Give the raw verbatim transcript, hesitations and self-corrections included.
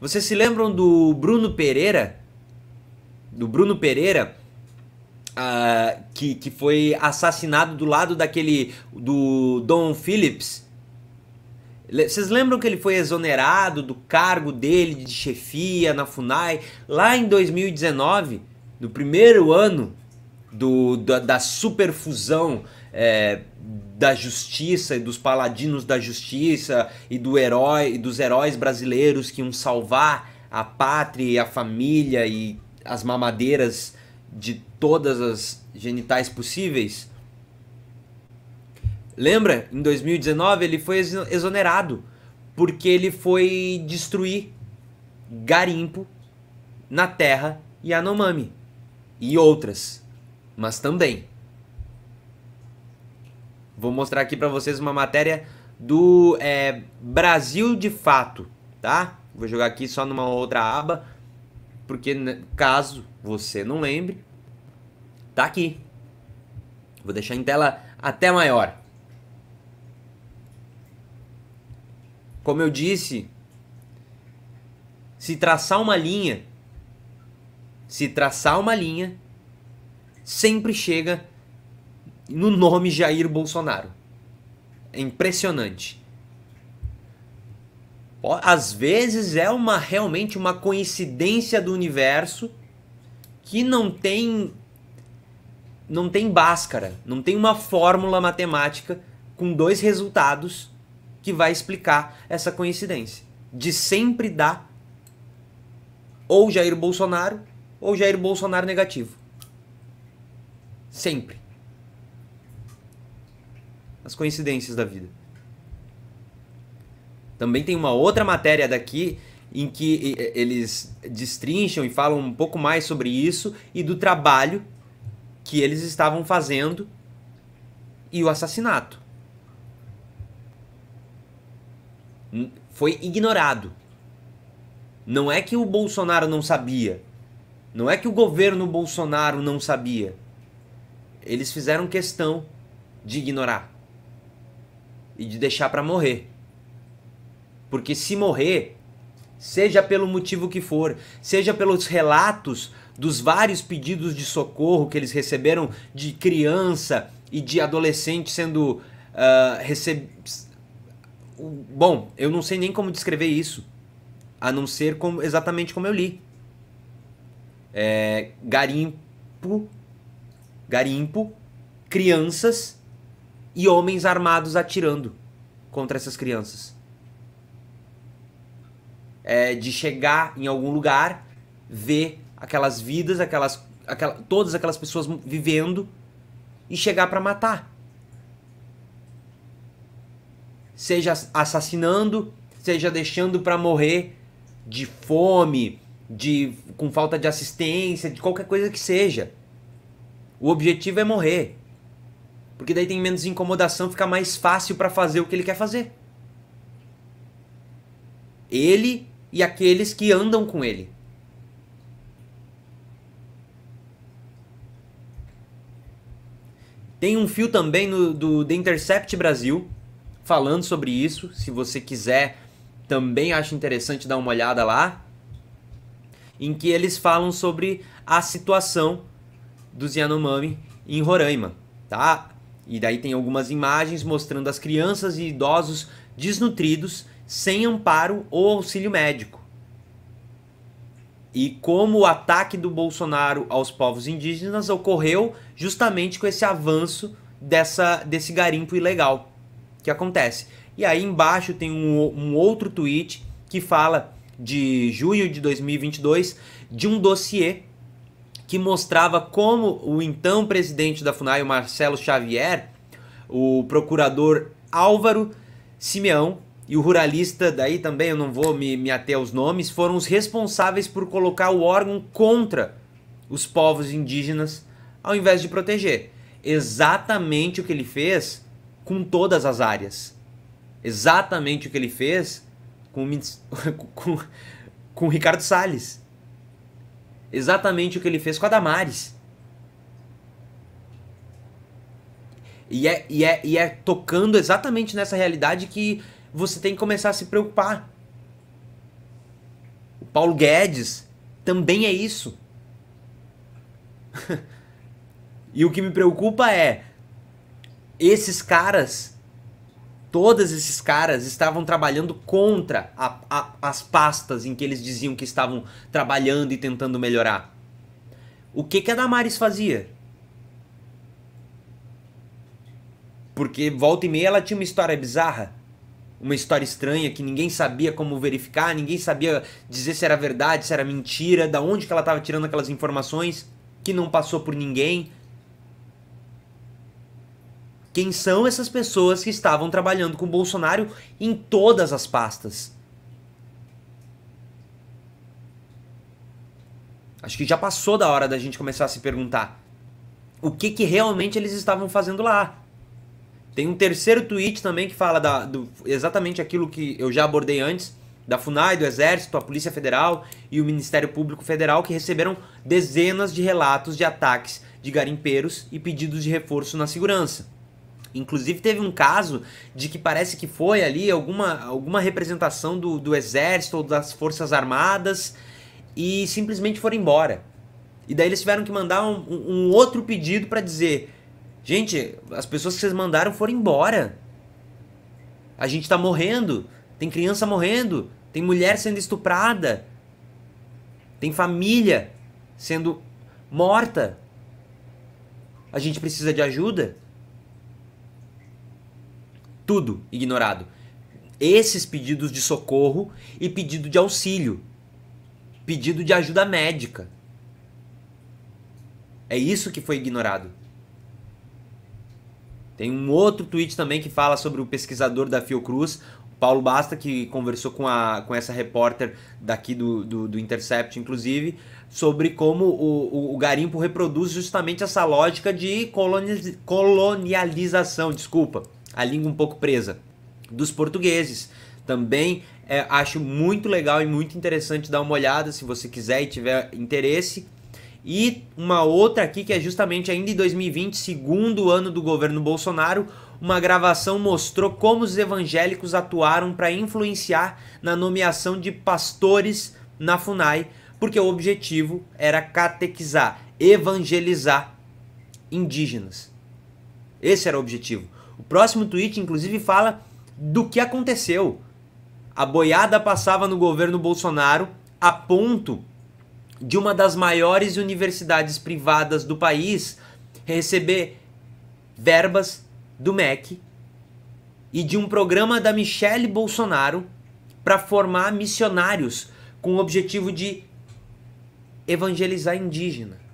Vocês se lembram do Bruno Pereira? Do Bruno Pereira, uh, que, que foi assassinado do lado daquele... do Don Phillips. Vocês lembram que ele foi exonerado do cargo dele de chefia na FUNAI? Lá em dois mil e dezenove, no primeiro ano do, da, da superfusão é, da justiça e dos paladinos da justiça e do herói, e dos heróis brasileiros que iam salvar a pátria e a família e as mamadeiras de todas as genitais possíveis. Lembra? Em dois mil e dezenove ele foi exonerado porque ele foi destruir garimpo na terra Yanomami e outras, mas também. Vou mostrar aqui pra vocês uma matéria do é, Brasil de Fato, tá? Vou jogar aqui só numa outra aba, porque caso você não lembre, tá aqui. Vou deixar em tela até maior. Como eu disse, se traçar uma linha, se traçar uma linha, sempre chega no nome Jair Bolsonaro. É impressionante. Às vezes é uma, realmente uma coincidência do universo que não tem, não tem báscara, não tem uma fórmula matemática com dois resultados que vai explicar essa coincidência. De sempre dar ou Jair Bolsonaro ou Jair Bolsonaro negativo. Sempre. As coincidências da vida. Também tem uma outra matéria daqui em que eles destrincham e falam um pouco mais sobre isso e do trabalho que eles estavam fazendo e o assassinato. Foi ignorado. Não é que o Bolsonaro não sabia. Não é que o governo Bolsonaro não sabia. Eles fizeram questão de ignorar. E de deixar pra morrer. Porque se morrer, seja pelo motivo que for, seja pelos relatos dos vários pedidos de socorro que eles receberam de criança e de adolescente sendo... Uh, receb... Bom, eu não sei nem como descrever isso, a não ser como, exatamente como eu li. É, garimpo, garimpo, crianças e homens armados atirando contra essas crianças. É, de chegar em algum lugar, ver aquelas vidas, aquelas, aquela, todas aquelas pessoas vivendo e chegar pra matar. Seja assassinando, seja deixando pra morrer de fome, de, com falta de assistência, de qualquer coisa que seja. O objetivo é morrer. Porque daí tem menos incomodação, fica mais fácil pra fazer o que ele quer fazer. Ele e aqueles que andam com ele. Tem um fio também no, do The Intercept Brasil, falando sobre isso, se você quiser, também acho interessante dar uma olhada lá, em que eles falam sobre a situação dos Yanomami em Roraima, tá? E daí tem algumas imagens mostrando as crianças e idosos desnutridos, sem amparo ou auxílio médico. E como o ataque do Bolsonaro aos povos indígenas ocorreu justamente com esse avanço dessa, desse garimpo ilegal. Que acontece. E aí embaixo tem um, um outro tweet que fala de junho de dois mil e vinte e dois de um dossiê que mostrava como o então presidente da FUNAI, o Marcelo Xavier, o procurador Álvaro Simeão e o ruralista, daí também eu não vou me, me ater aos nomes, foram os responsáveis por colocar o órgão contra os povos indígenas ao invés de proteger. Exatamente o que ele fez com todas as áreas. Exatamente o que ele fez com, com, com Ricardo Salles. Exatamente o que ele fez com a Damares. E é, e é, e é tocando exatamente nessa realidade que você tem que começar a se preocupar. Paulo Guedes também é isso. E o que me preocupa é, esses caras, todos esses caras estavam trabalhando contra a, a, as pastas em que eles diziam que estavam trabalhando e tentando melhorar. O que que a Damares fazia? Porque volta e meia ela tinha uma história bizarra, uma história estranha que ninguém sabia como verificar, ninguém sabia dizer se era verdade, se era mentira, da onde que ela estava tirando aquelas informações que não passou por ninguém. Quem são essas pessoas que estavam trabalhando com o Bolsonaro em todas as pastas? Acho que já passou da hora da gente começar a se perguntar o que que realmente eles estavam fazendo lá. Tem um terceiro tweet também que fala da, do, exatamente aquilo que eu já abordei antes, da FUNAI, do Exército, a Polícia Federal e o Ministério Público Federal, que receberam dezenas de relatos de ataques de garimpeiros e pedidos de reforço na segurança. Inclusive teve um caso de que parece que foi ali alguma, alguma representação do, do Exército ou das Forças Armadas e simplesmente foram embora. E daí eles tiveram que mandar um, um outro pedido para dizer... Gente, as pessoas que vocês mandaram foram embora. A gente tá morrendo. Tem criança morrendo. Tem mulher sendo estuprada. Tem família sendo morta. A gente precisa de ajuda. Tudo ignorado. Esses pedidos de socorro e pedido de auxílio. Pedido de ajuda médica. É isso que foi ignorado. Tem um outro tweet também que fala sobre o pesquisador da Fiocruz, Paulo Basta, que conversou com, a, com essa repórter daqui do, do, do Intercept, inclusive, sobre como o, o, o garimpo reproduz justamente essa lógica de coloniz, colonialização, desculpa, a língua um pouco presa, dos portugueses. Também é, acho muito legal e muito interessante dar uma olhada, se você quiser e tiver interesse. E uma outra aqui que é justamente ainda em dois mil e vinte, segundo ano do governo Bolsonaro, uma gravação mostrou como os evangélicos atuaram para influenciar na nomeação de pastores na FUNAI, porque o objetivo era catequizar, evangelizar indígenas. Esse era o objetivo. O próximo tweet, inclusive, fala do que aconteceu. A boiada passava no governo Bolsonaro a ponto... de uma das maiores universidades privadas do país receber verbas do M E C e de um programa da Michelle Bolsonaro para formar missionários com o objetivo de evangelizar indígena.